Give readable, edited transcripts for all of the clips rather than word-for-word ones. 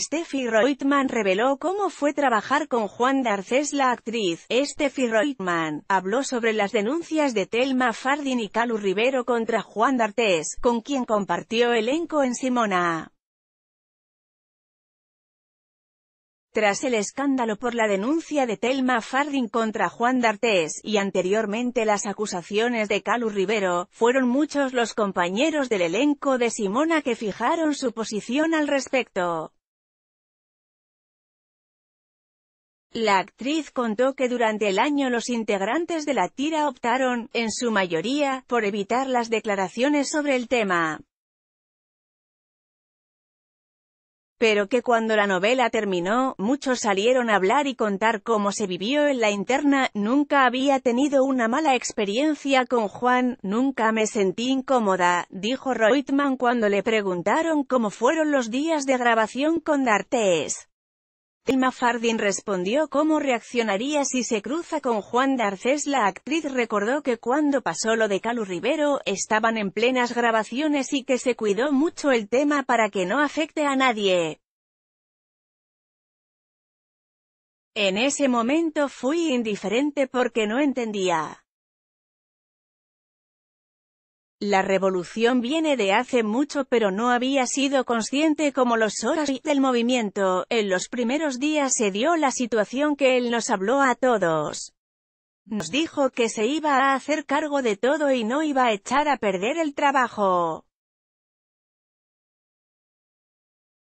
Stefi Roitman reveló cómo fue trabajar con Juan Darthés. La actriz, Stefi Roitman, habló sobre las denuncias de Thelma Fardin y Calu Rivero contra Juan Darthés, con quien compartió elenco en Simona. Tras el escándalo por la denuncia de Thelma Fardin contra Juan Darthés, y anteriormente las acusaciones de Calu Rivero, fueron muchos los compañeros del elenco de Simona que fijaron su posición al respecto. La actriz contó que durante el año los integrantes de la tira optaron, en su mayoría, por evitar las declaraciones sobre el tema, pero que cuando la novela terminó, muchos salieron a hablar y contar cómo se vivió en la interna. Nunca había tenido una mala experiencia con Juan, nunca me sentí incómoda, dijo Roitman cuando le preguntaron cómo fueron los días de grabación con Darthés. Thelma Fardin respondió cómo reaccionaría si se cruza con Juan Darthés. La actriz recordó que cuando pasó lo de Calu Rivero, estaban en plenas grabaciones y que se cuidó mucho el tema para que no afecte a nadie. En ese momento fui indiferente porque no entendía. La revolución viene de hace mucho, pero no había sido consciente como los orígenes del movimiento. En los primeros días se dio la situación que él nos habló a todos. Nos dijo que se iba a hacer cargo de todo y no iba a echar a perder el trabajo,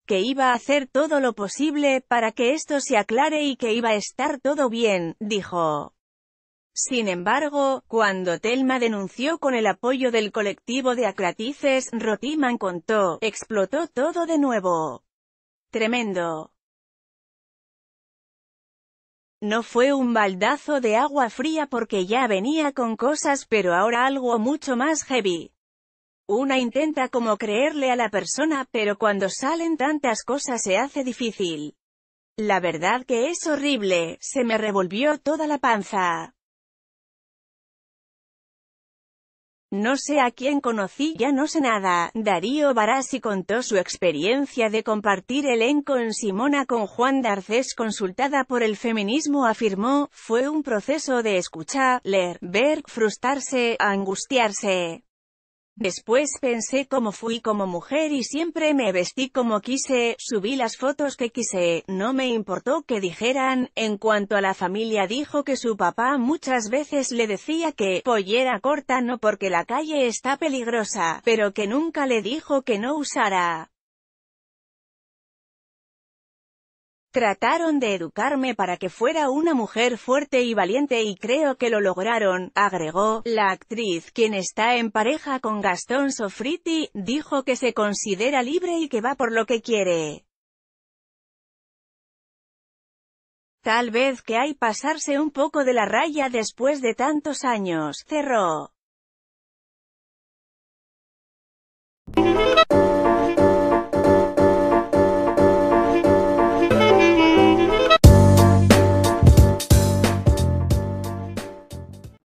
que iba a hacer todo lo posible para que esto se aclare y que iba a estar todo bien, dijo. Sin embargo, cuando Thelma denunció con el apoyo del colectivo de actrices, Roitman contó, explotó todo de nuevo. Tremendo. No fue un baldazo de agua fría porque ya venía con cosas, pero ahora algo mucho más heavy. Una intenta como creerle a la persona, pero cuando salen tantas cosas se hace difícil. La verdad que es horrible, se me revolvió toda la panza. No sé a quién conocí, ya no sé nada. Darío Barassi contó su experiencia de compartir elenco en Simona con Juan Darthés. Consultada por El Feminismo, afirmó, fue un proceso de escuchar, leer, ver, frustrarse, angustiarse. Después pensé cómo fui como mujer y siempre me vestí como quise, subí las fotos que quise, no me importó que dijeran. En cuanto a la familia, dijo que su papá muchas veces le decía que pollera corta no porque la calle está peligrosa, pero que nunca le dijo que no usara. Trataron de educarme para que fuera una mujer fuerte y valiente y creo que lo lograron, agregó. La actriz, quien está en pareja con Gastón Sofritti, dijo que se considera libre y que va por lo que quiere. Tal vez que hay pasarse un poco de la raya después de tantos años, cerró.